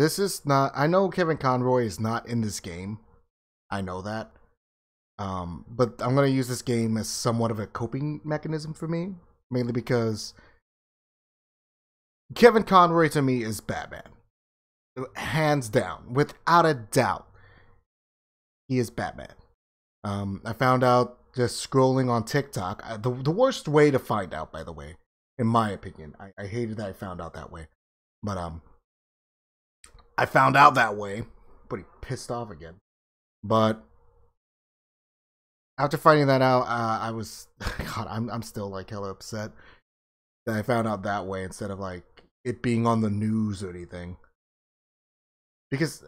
This is not... I know Kevin Conroy is not in this game. I know that. But I'm going to use this game as somewhat of a coping mechanism for me. Mainly because Kevin Conroy to me is Batman. Hands down. Without a doubt. He is Batman. I found out just scrolling on TikTok. The worst way to find out, by the way. In my opinion. I hated that I found out that way. But, I found out that way. Pretty pissed off again. But after finding that out, I was... God, I'm still, like, hella upset that I found out that way instead of, like, it being on the news or anything. Because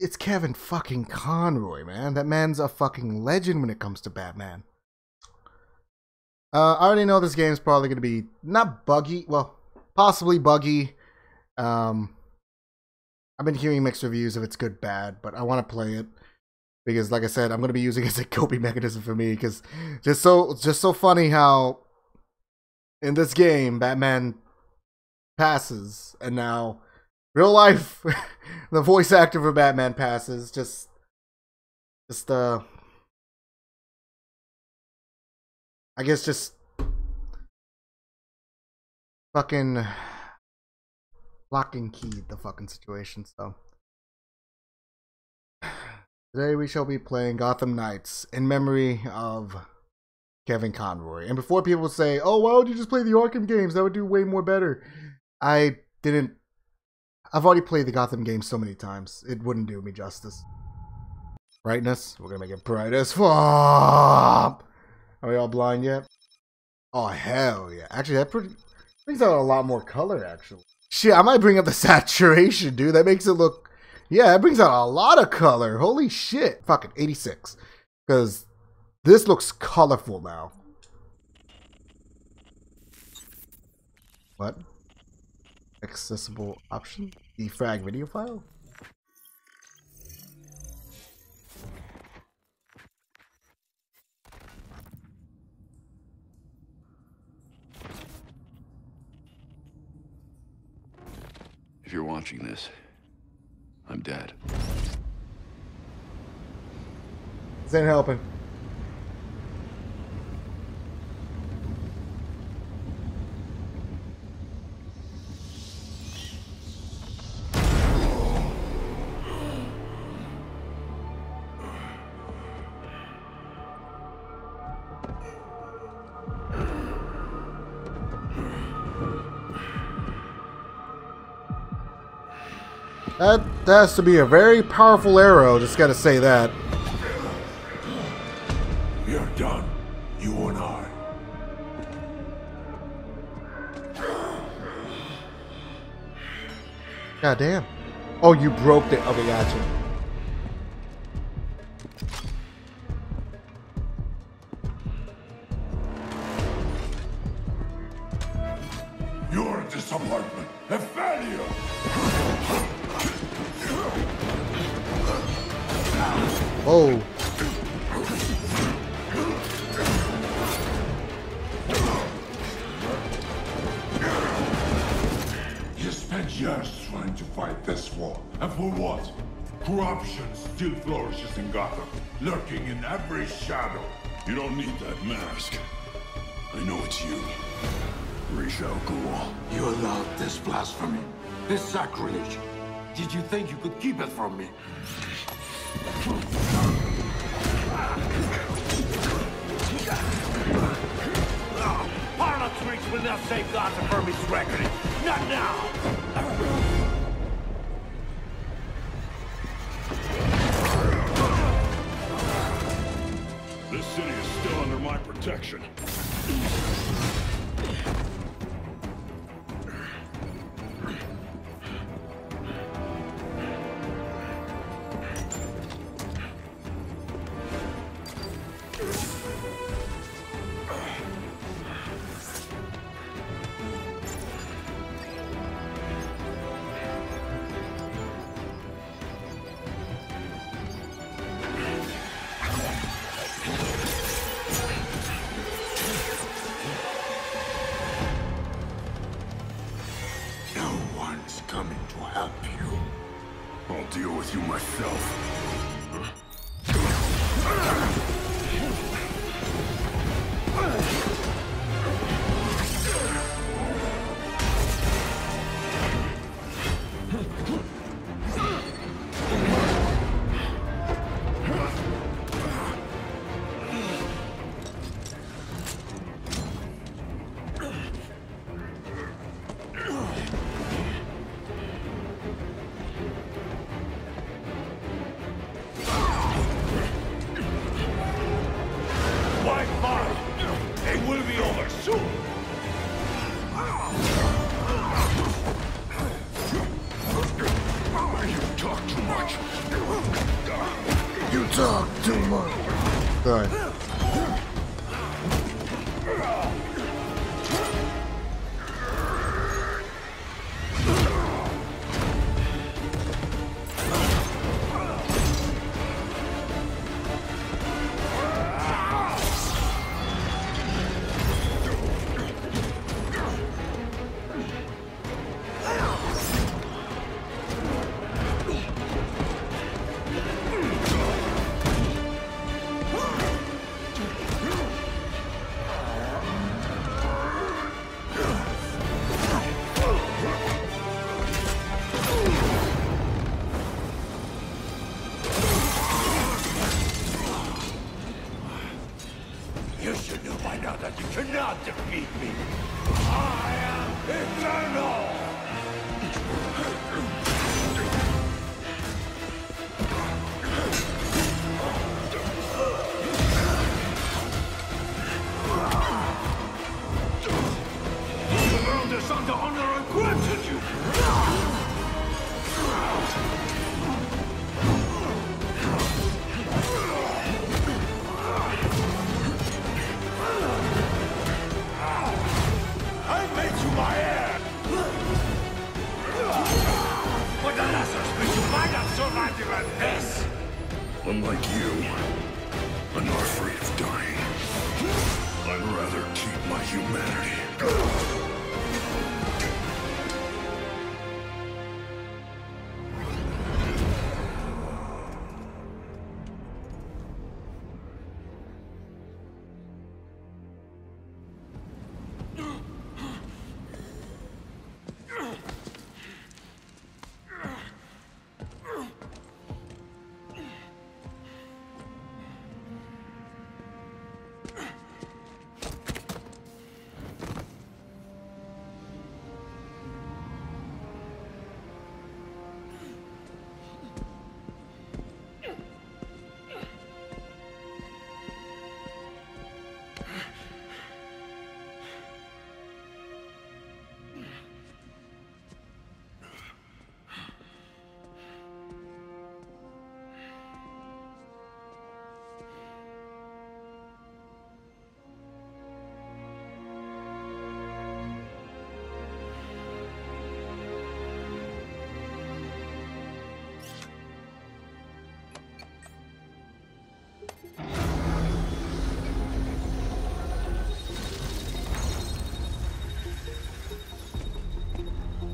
it's Kevin fucking Conroy, man. That man's a fucking legend when it comes to Batman. I already know this game's probably going to be not buggy. Well, possibly buggy. I've been hearing mixed reviews if it's good, bad, but I want to play it. Because, like I said, I'm going to be using it as a coping mechanism for me. Because just so funny how in this game, Batman passes. And now, real life, the voice actor for Batman passes. I guess just fucking lock and key the fucking situation, so... Today we shall be playing Gotham Knights in memory of Kevin Conroy. And before people say, oh, why would you just play the Arkham games? That would do way more better. I didn't. I've already played the Gotham games so many times. It wouldn't do me justice. Brightness. We're going to make it bright as fuck. Are we all blind yet? Oh, hell yeah. Actually, that brings out a lot more color, actually. Shit, I might bring up the saturation, dude. That makes it look... Yeah, it brings out a lot of color. Holy shit. Fucking 86. Because this looks colorful now. What? Accessible option? Defrag video file? If you're watching this, I'm dead. This ain't helping. That has to be a very powerful arrow, just gotta say that. We are done, you and I. God damn. Oh, you broke the other gotcha. Your disappointment, a failure! Oh. You spent years trying to fight this war. And for what? Corruption still flourishes in Gotham, lurking in every shadow. You don't need that mask. I know it's you. Ra's al Ghul. You allowed this blasphemy, this sacrilege. Did you think you could keep it from me? Parliament's reach will not save Gotham from its reckoning. Not now! This city is still under my protection. Coming to help you. I'll deal with you myself. Huh?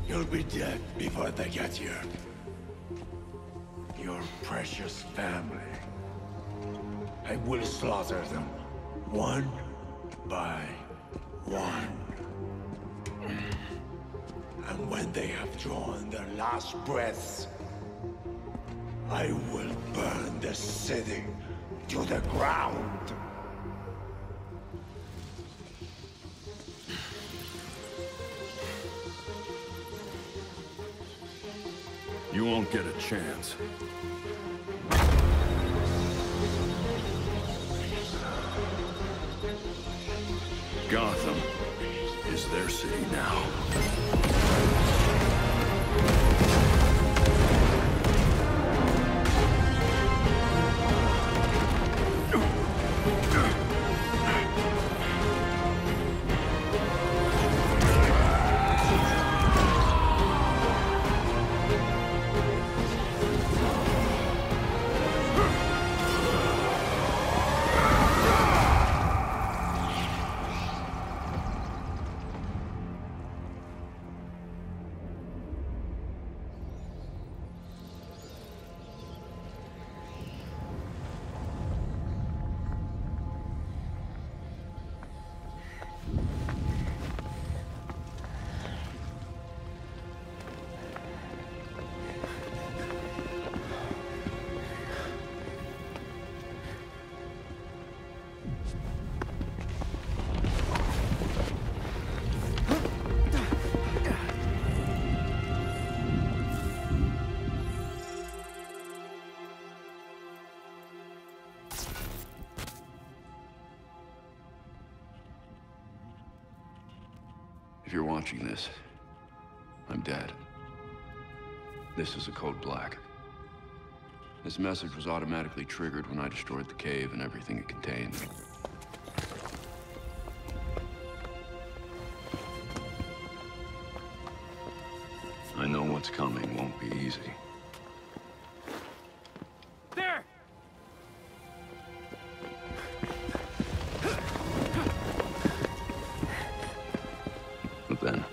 You'll be dead before they get you. Your precious family. I will slaughter them, one by one. And when they have drawn their last breaths, I will burn the city to the ground. You won't get a chance. Gotham is their city now. If you're watching this, I'm dead. This is a code black. This message was automatically triggered when I destroyed the cave and everything it contained. I know what's coming won't be easy. There! But then...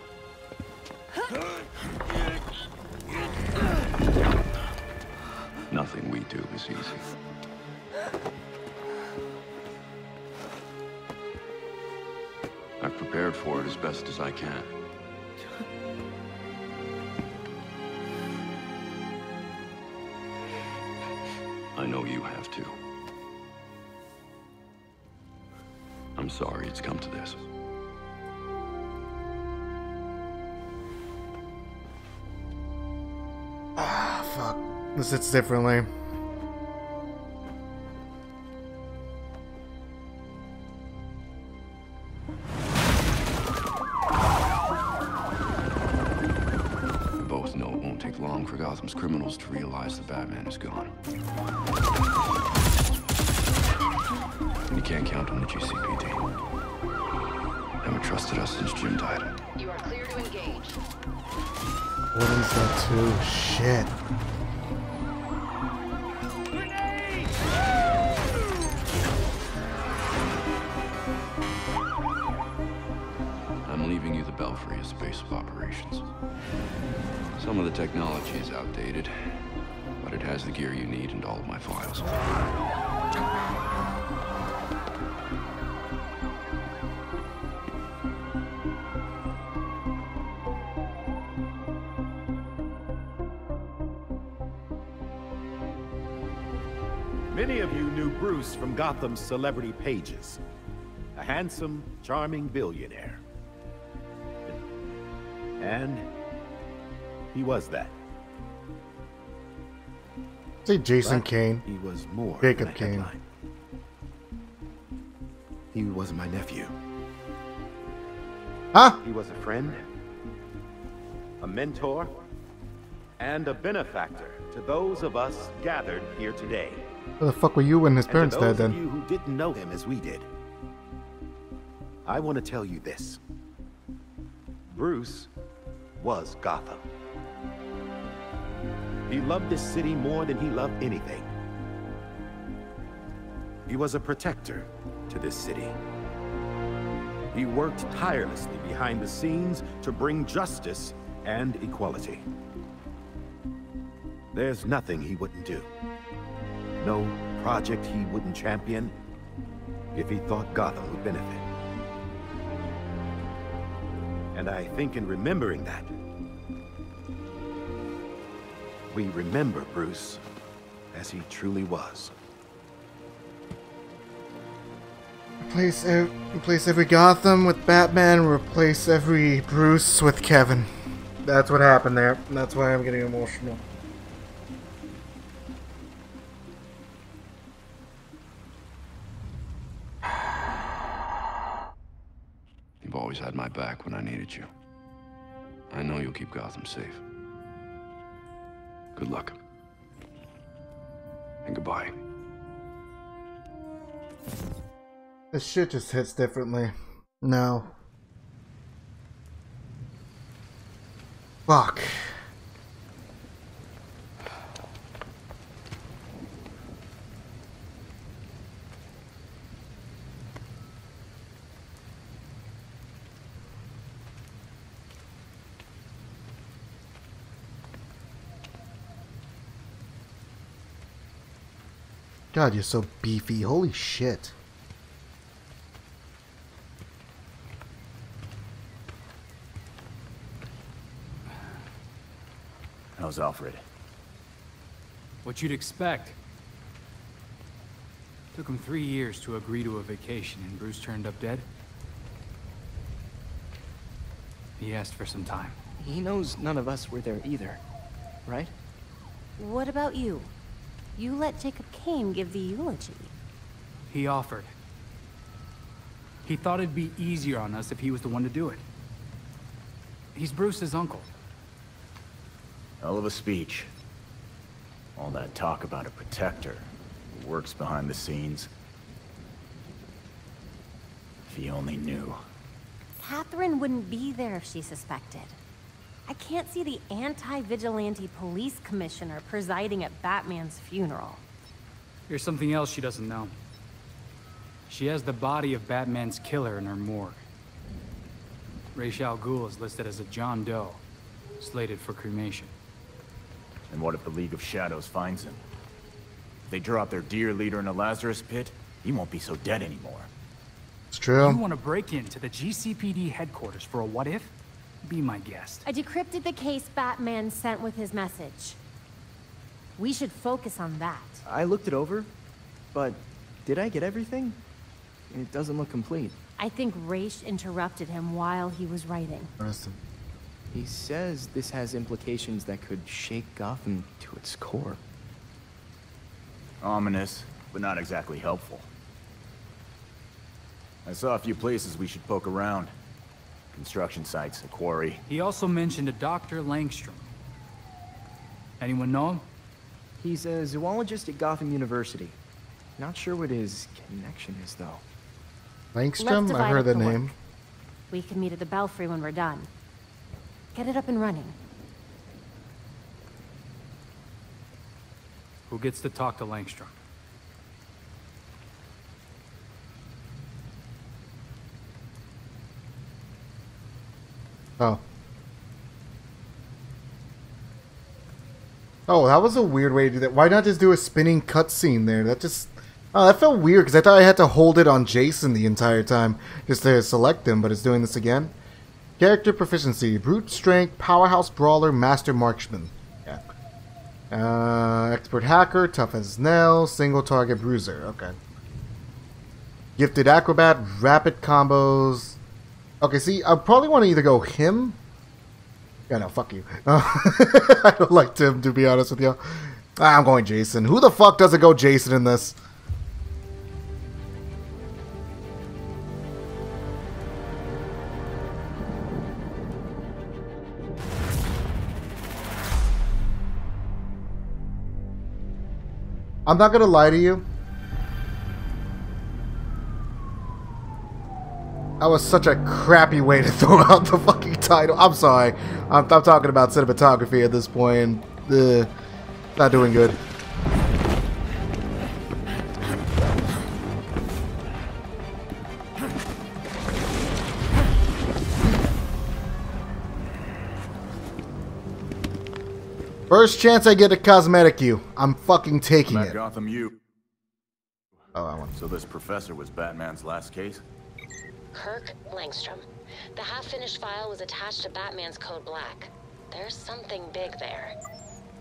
nothing we do is easy. I've prepared for it as best as I can. I know you have to. I'm sorry it's come to this. Ah, fuck. This hits differently. We both know it won't take long for Gotham's criminals to realize the Batman is gone. And you can't count on the GCPD. Haven't trusted us since Jim died. You are clear to engage. What is that too? Shit. I'm leaving you the Belfry as the base of operations. Some of the technology is outdated, but it has the gear you need and all of my files. Many of you knew Bruce from Gotham's celebrity pages. A handsome, charming billionaire. And he was that. Say Jason Kane. He was more. Jacob Kane. He was my nephew. Huh? He was a friend, a mentor, and a benefactor to those of us gathered here today. Where the fuck were you when his parents died then? You who didn't know him as we did. I want to tell you this. Bruce was Gotham. He loved this city more than he loved anything. He was a protector to this city. He worked tirelessly behind the scenes to bring justice and equality. There's nothing he wouldn't do. No project he wouldn't champion if he thought Gotham would benefit. And I think in remembering that, we remember Bruce as he truly was. Replace every Gotham with Batman, replace every Bruce with Kevin. That's what happened there. That's why I'm getting emotional. You've always had my back when I needed you. I know you'll keep Gotham safe. Good luck. And goodbye. This shit just hits differently. No. Fuck. God, you're so beefy. Holy shit. How's Alfred? What you'd expect. Took him 3 years to agree to a vacation and Bruce turned up dead. He asked for some time. He knows none of us were there either, right? What about you? You let Jacob Kane give the eulogy. He offered. He thought it'd be easier on us if he was the one to do it. He's Bruce's uncle. Hell of a speech. All that talk about a protector who works behind the scenes. If he only knew. Catherine wouldn't be there if she suspected. I can't see the anti-vigilante police commissioner presiding at Batman's funeral. Here's something else she doesn't know. She has the body of Batman's killer in her morgue. Ra's al Ghul is listed as a John Doe, slated for cremation. And what if the League of Shadows finds him? If they drop their dear leader in a Lazarus pit, he won't be so dead anymore. It's true. You want to break into the GCPD headquarters for a what if? Be my guest. I decrypted the case Batman sent with his message. We should focus on that. I looked it over, but did I get everything? It doesn't look complete. I think Ra's interrupted him while he was writing. Interesting. He says this has implications that could shake Gotham to its core. Ominous, but not exactly helpful. I saw a few places we should poke around. Construction sites, a quarry. He also mentioned a Dr. Langstrom. Anyone know him? He's a zoologist at Gotham University. Not sure what his connection is, though. Langstrom? I heard the name. We can meet at the Belfry when we're done. Get it up and running. Who gets to talk to Langstrom? Oh. Oh, that was a weird way to do that. Why not just do a spinning cutscene there? That just... Oh, that felt weird, because I thought I had to hold it on Jason the entire time just to select him, but it's doing this again. Character proficiency. Brute strength, powerhouse brawler, master marksman. Yeah. Expert hacker, tough as nails, single target bruiser. Okay. Gifted acrobat, rapid combos... Okay, see, I probably want to either go him. Yeah, no, fuck you. I don't like Tim, to be honest with you. I'm going Jason. Who the fuck doesn't go Jason in this? I'm not going to lie to you. That was such a crappy way to throw out the fucking title. I'm sorry. I'm talking about cinematography at this point. Not doing good. First chance I get a cosmetic you, I'm fucking taking it. Gotham U. Oh, I want. So this professor was Batman's last case? Kirk Langstrom. The half-finished file was attached to Batman's Code Black. There's something big there.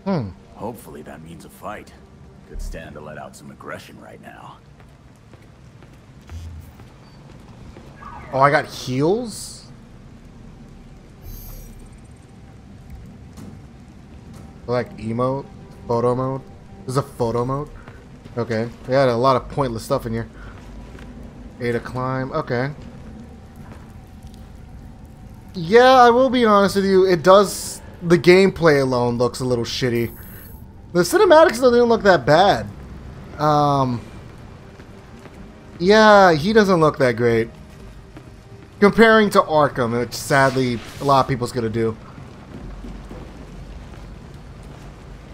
Hmm. Hopefully that means a fight. Could stand to let out some aggression right now. Oh, I got heals? Like emote? Photo mode? There's a photo mode? Okay. We had a lot of pointless stuff in here. A to climb. Okay. Yeah, I will be honest with you, it does... The gameplay alone looks a little shitty. The cinematics though didn't look that bad. Yeah, he doesn't look that great. Comparing to Arkham, which sadly a lot of people's gonna do.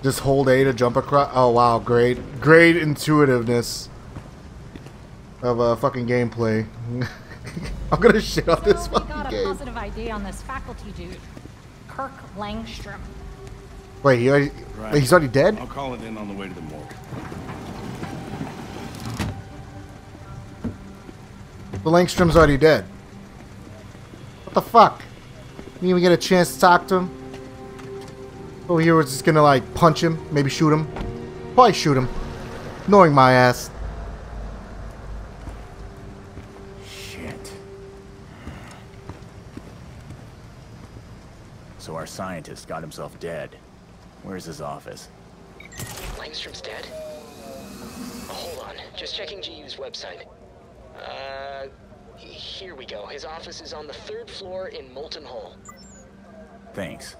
Just hold A to jump across. Oh wow, great. Great intuitiveness of fucking gameplay. I'm gonna shit on this fucking game. We got a positive ID on this faculty dude, Kirk Langstrom. Wait, he's already dead? I'll call it in on the way to the morgue. But Langstrom's already dead. What the fuck? Didn't even get a chance to talk to him? Over here, we're just gonna like punch him, maybe shoot him. Probably shoot him. Knowing my ass. So our scientist got himself dead. Where's his office? Langstrom's dead. Hold on, just checking GU's website. Here we go. His office is on the 3rd floor in Molten Hall. Thanks.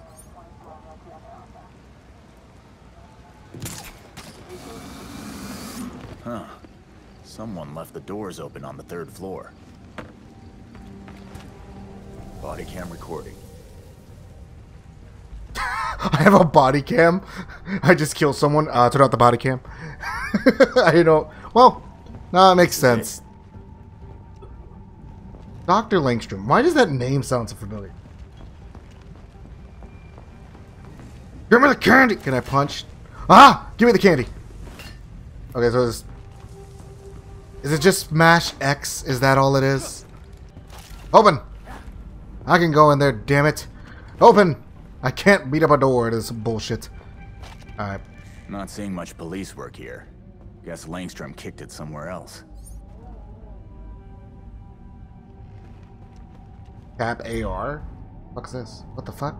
Huh. Someone left the doors open on the third floor. Body cam recording. I have a body cam. I just killed someone. Turn out the body cam. I know. Well, no, it makes sense. Dr. Langstrom. Why does that name sound so familiar? Give me the candy! Can I punch? Ah! Give me the candy! Okay, so it's... Is it just smash X? Is that all it is? Open! I can go in there, damn it! Open! I can't beat up a door, this bullshit. Alright. Not seeing much police work here. Guess Langstrom kicked it somewhere else. Tap AR? What's this? What the fuck?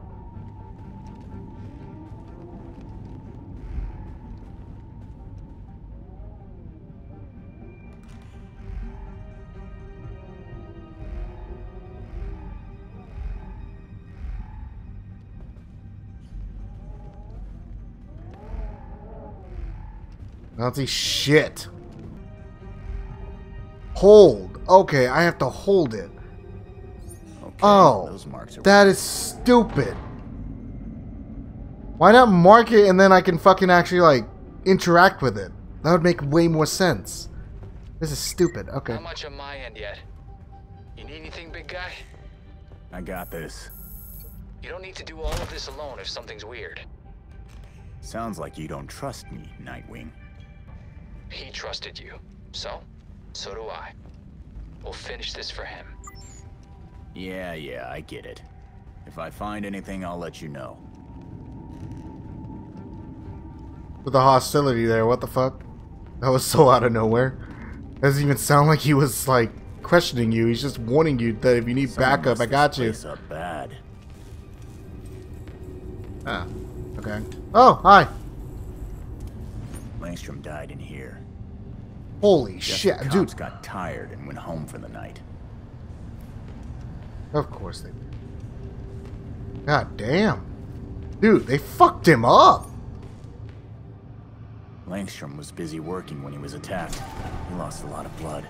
I don't see shit. Hold. Okay, I have to hold it. Okay, oh, those marks are that is stupid. Why not mark it and then I can fucking actually, like, interact with it? That would make way more sense. This is stupid. Okay. How much on my end yet? You need anything, big guy? I got this. You don't need to do all of this alone if something's weird. Sounds like you don't trust me, Nightwing. He trusted you, so do I. We'll finish this for him. Yeah, I get it. If I find anything, I'll let you know. With the hostility there, what the fuck? That was so out of nowhere. It doesn't even sound like he was, like, questioning you. He's just warning you that if you need backup, I got you. Someone messed this place up bad. Ah, okay. Oh, hi. Langstrom died in here. Holy shit, dude. The cops got tired and went home for the night. Of course they did. God damn. Dude, they fucked him up. Langstrom was busy working when he was attacked. He lost a lot of blood.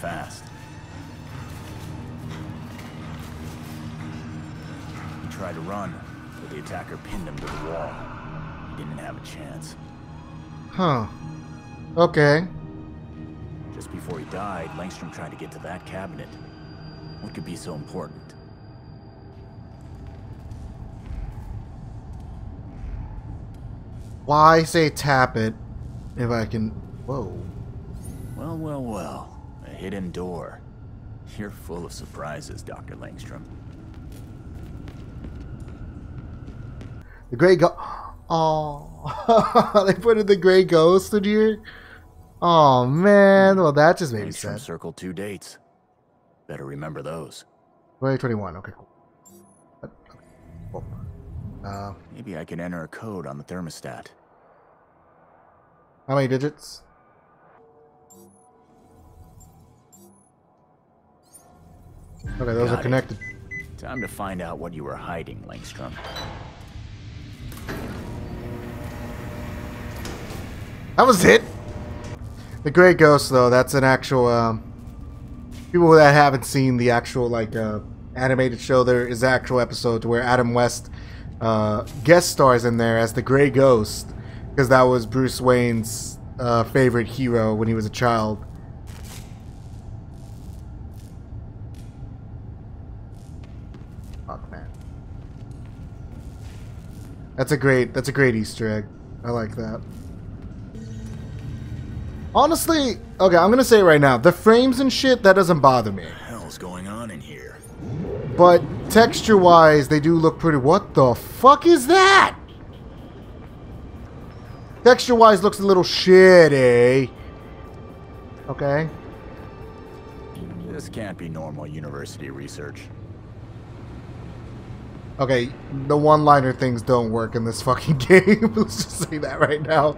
Fast. He tried to run, but the attacker pinned him to the wall. He didn't have a chance. Huh. Okay. Just before he died, Langstrom tried to get to that cabinet. What could be so important? Why say tap it if I can... Whoa. Well. A hidden door. You're full of surprises, Dr. Langstrom. The Grey Ghost... Oh, they put in the Grey Ghost in here? Oh, man. Well, that just made me sad. Circle two dates. Better remember those. 2021. Okay, cool. Maybe I can enter a code on the thermostat. How many digits? Okay, those are connected. Time to find out what you were hiding, Langstrom. That was it. The Grey Ghost, though, that's an actual, people that haven't seen the actual, like, animated show, there is an actual episode where Adam West guest stars in there as the Grey Ghost, because that was Bruce Wayne's favorite hero when he was a child. Fuck, man. That's a great Easter egg. I like that. Honestly, okay, I'm gonna say it right now. The frames and shit, that doesn't bother me. What the hell's going on in here? But texture-wise, they do look pretty... What the fuck is that? Texture-wise, looks a little shitty. Okay. This can't be normal university research. Okay, the one-liner things don't work in this fucking game. Let's just say that right now.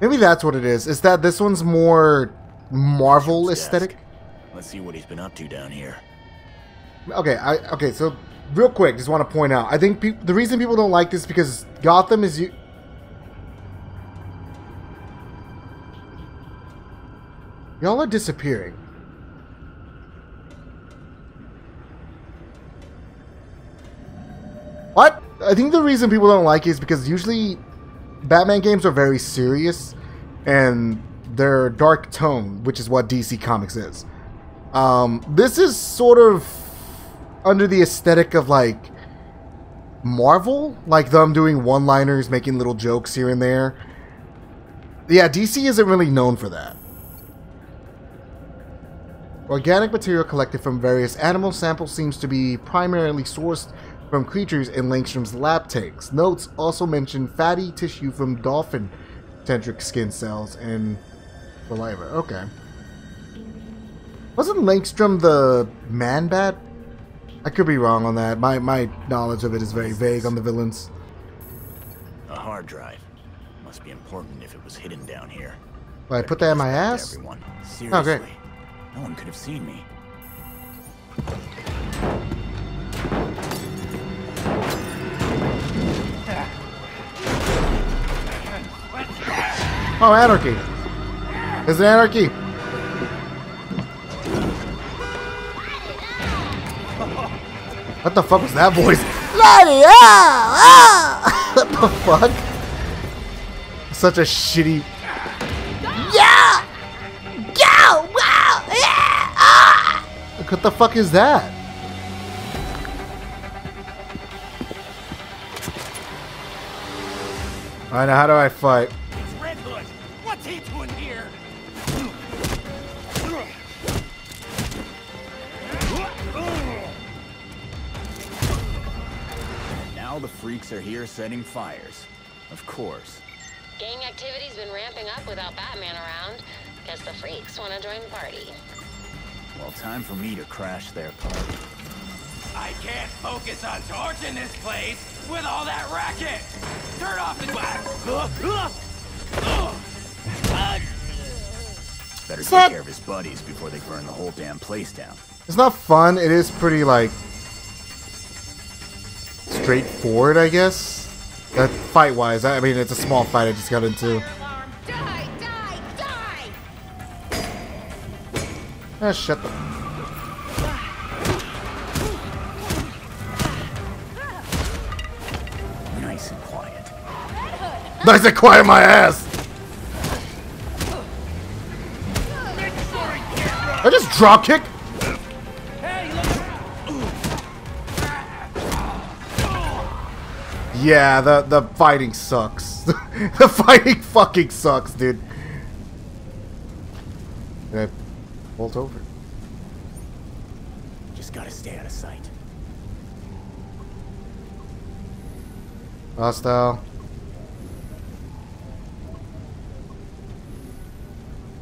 Maybe that's what it is. Is that this one's more Marvel aesthetic? Let's see what he's been up to down here. Okay, so real quick, just want to point out, I think the reason people don't like this is because Gotham is... Y'all are disappearing. What? I think the reason people don't like it is because usually Batman games are very serious and they're dark tone, which is what DC Comics is. This is sort of under the aesthetic of like Marvel, like them doing one-liners, making little jokes here and there. Yeah, DC isn't really known for that. Organic material collected from various animal samples seems to be primarily sourced from creatures in Langstrom's lab takes. Notes also mention fatty tissue from dolphin-centric skin cells and saliva. Okay. Wasn't Langstrom the man-bat? I could be wrong on that. My knowledge of it is very vague on the villains. A hard drive. Must be important if it was hidden down here. Well, I put that in my ass? Everyone. Seriously. Oh, great. No one could have seen me. Oh, anarchy. There's an anarchy. What the fuck was that voice? What the fuck? Such a shitty... Yeah! Go! Wow! Yeah! Ah! What the fuck is that? Alright, now how do I fight? The freaks are here setting fires. Of course. Gang activity's been ramping up without Batman around. Guess the freaks want to join the party. Well, time for me to crash their party. I can't focus on torching this place with all that racket! Turn off the glass! Better take care of his buddies before they burn the whole damn place down. It's not fun. It is pretty, like... straightforward, I guess. Fight wise, I mean, it's a small fight I just got into. Ah, shut the. Nice and quiet. Nice and quiet, my ass! I just drop kick. Yeah, the fighting sucks. The fighting fucking sucks, dude. I bolt over. Just gotta stay out of sight. Hostile.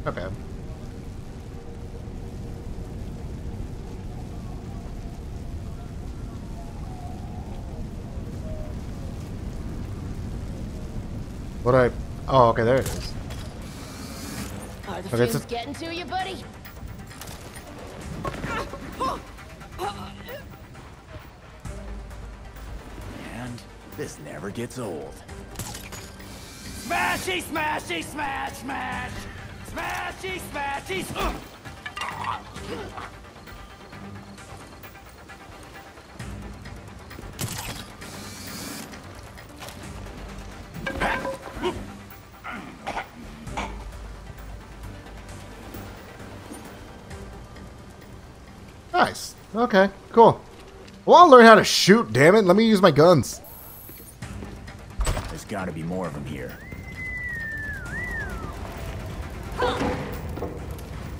Okay. What do I... Oh, okay, there it is. Are the fumes getting to you, buddy? And this never gets old. Smashy, smashy, smash, smash! Smashy, smashy, smash! Nice. Okay, cool. Well, I'll learn how to shoot, damn it. Let me use my guns. There's got to be more of them here. Huh.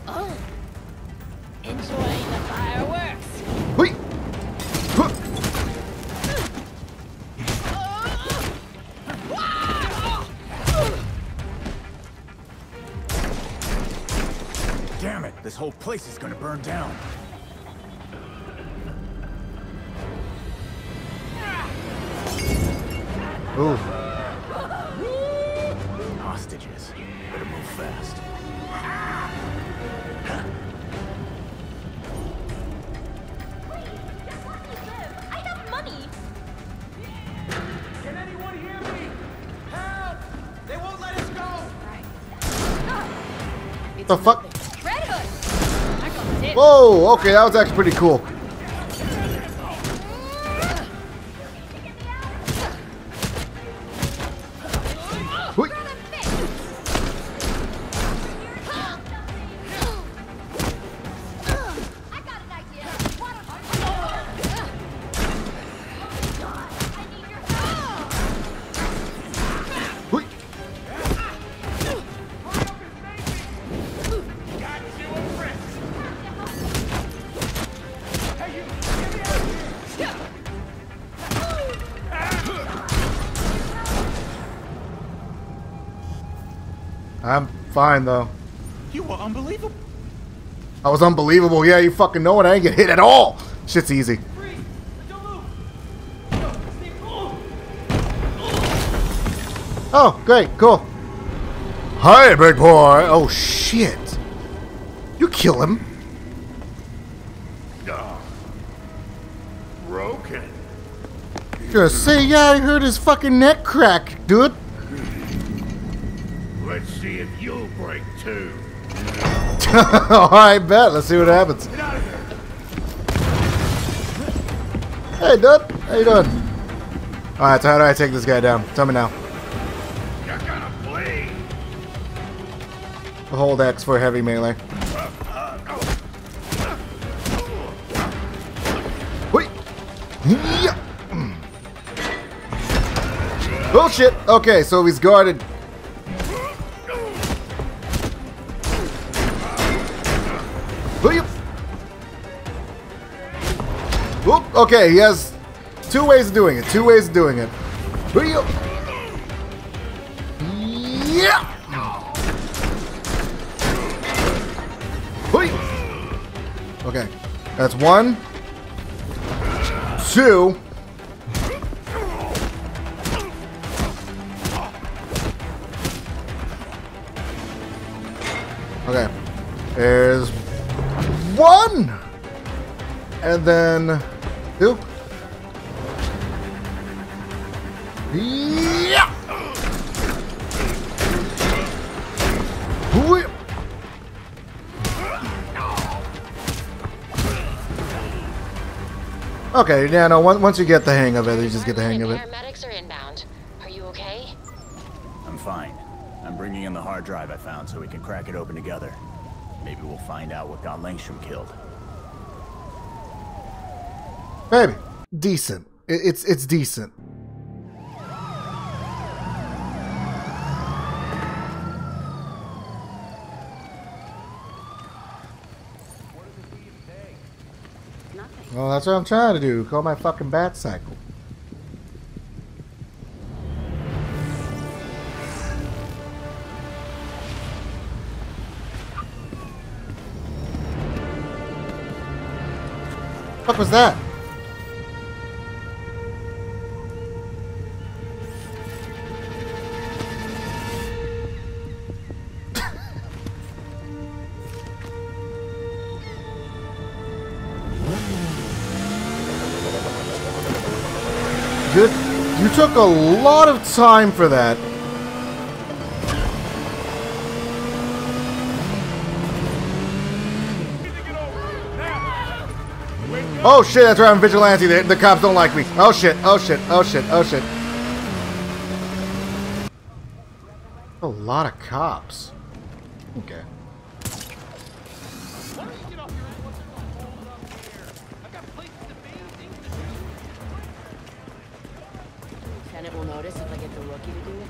Oh. Enjoying the fireworks. Wait. Huh. Damn it. This whole place is going to burn down. Ooh. Hostages. Better move fast. Please, just let me live. I have What the fuck? Whoa, okay, that was actually pretty cool. I'm fine though. You were unbelievable. I was unbelievable. Yeah, you fucking know it. I ain't get hit at all. Shit's easy. Oh, great, cool. Hi, big boy. Oh shit! You kill him. Broken. Just say, yeah, I heard his fucking neck crack, dude. Let's see if you'll break too. All right, bet. Let's see what happens. Hey, dude. How you doing? All right, so how do I take this guy down? Tell me now. You're gonna bleed. Hold X for heavy melee. Wait. Oh shit. Okay, so he's guarded. Okay, he has two ways of doing it. Yeah. Okay, that's one, two. Okay, there's one, and then. Two. Yeah. Okay, yeah, no, once you get the hang of it, you just get the hang of it. Paramedics are inbound. Are you okay? I'm fine. I'm bringing in the hard drive I found so we can crack it open together. Maybe we'll find out what got Langstrom killed. Maybe. Decent. It's decent. Well, that's what I'm trying to do. Call my fucking bat cycle. What was that? You took a lot of time for that. Oh shit, that's right, I'm vigilante. The cops don't like me. Oh shit, oh shit, oh shit, oh shit. A lot of cops. Okay. Notice if I get the rookie to do it.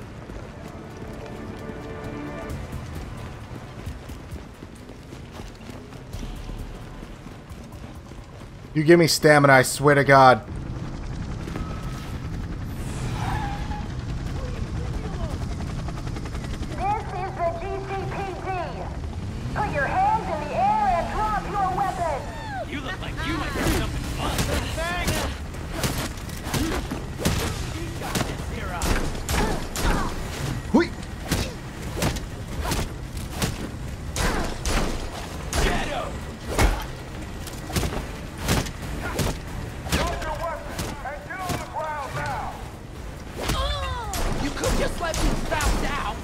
You give me stamina, I swear to God. This is the GCPD. Put your hands in the air and drop your weapons. You look like you might do something fun. Just let me bounce out.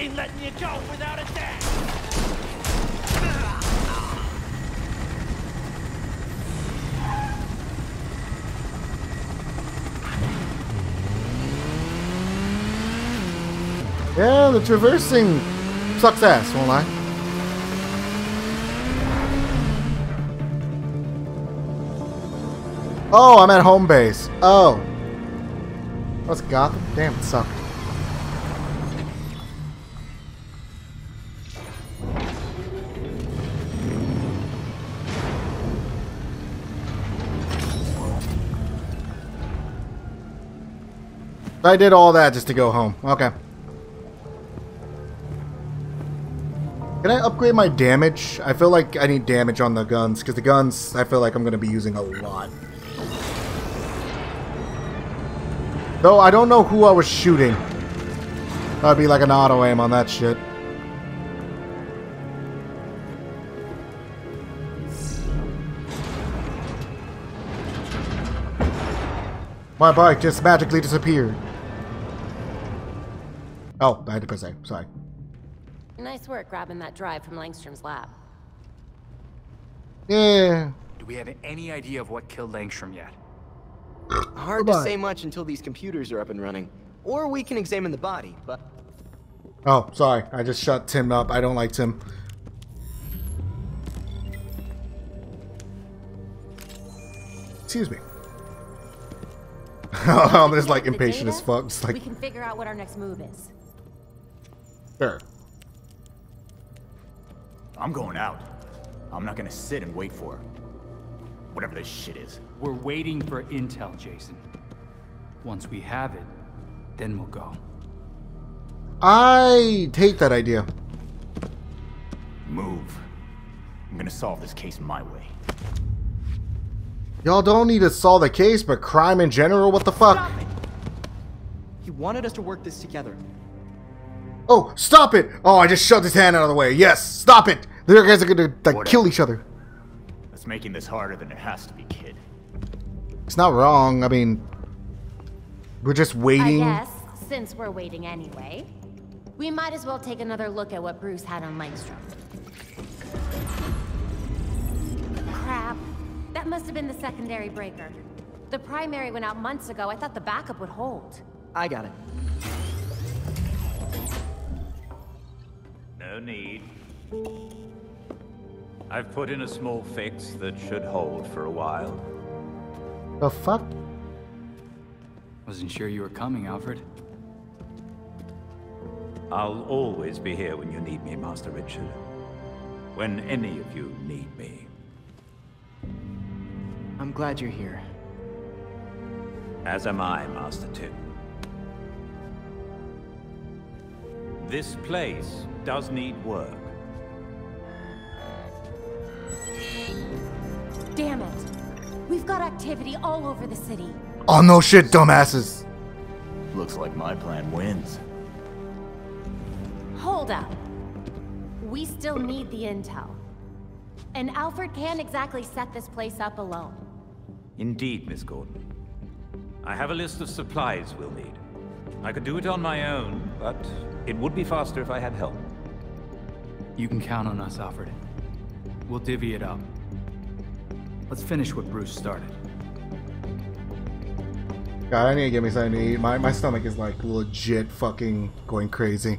ain't letting you go without a dash. Yeah, the traversing sucks ass, won't lie. Oh, I'm at home base. Oh. That's Gotham? Damn, it sucked. I did all that just to go home. Okay. Can I upgrade my damage? I feel like I need damage on the guns, because the guns, I feel like I'm going to be using a lot. Though I don't know who I was shooting. That'd be like an auto aim on that shit. My bike just magically disappeared. Oh, I had to press A. Sorry. Nice work grabbing that drive from Langstrom's lab. Yeah. Do we have any idea of what killed Langstrom yet? Hard to say much until these computers are up and running. Or we can examine the body, but... Oh, sorry. I just shut Tim up. I don't like Tim. Excuse me. I'm just like impatient as fuck. Just like... We can figure out what our next move is. Sure. I'm going out. I'm not gonna sit and wait for her. Whatever this shit is. We're waiting for intel, Jason. Once we have it, then we'll go. I take that idea. Move. I'm gonna solve this case my way. Y'all don't need to solve the case, but crime in general, what the fuck? He wanted us to work this together. Oh, stop it! Oh, I just shoved his hand out of the way. Yes, stop it! The guys are gonna like, kill each other. It's making this harder than it has to be, kid. It's not wrong. I mean, we're just waiting. Yes, since we're waiting anyway, we might as well take another look at what Bruce had on Langstrom. Crap. That must have been the secondary breaker. The primary went out months ago. I thought the backup would hold. I got it. No need. I've put in a small fix that should hold for a while. The fuck? Wasn't sure you were coming, Alfred. I'll always be here when you need me, Master Richard. When any of you need me. I'm glad you're here. As am I, Master Tim. This place does need work. Damn it. We've got activity all over the city. Oh, no shit, dumbasses. Looks like my plan wins. Hold up. We still need the intel. And Alfred can't exactly set this place up alone. Indeed, Miss Gordon. I have a list of supplies we'll need. I could do it on my own, but it would be faster if I had help. You can count on us, Alfred. We'll divvy it up. Let's finish what Bruce started. God, I need to get me something to eat. My stomach is like legit fucking going crazy.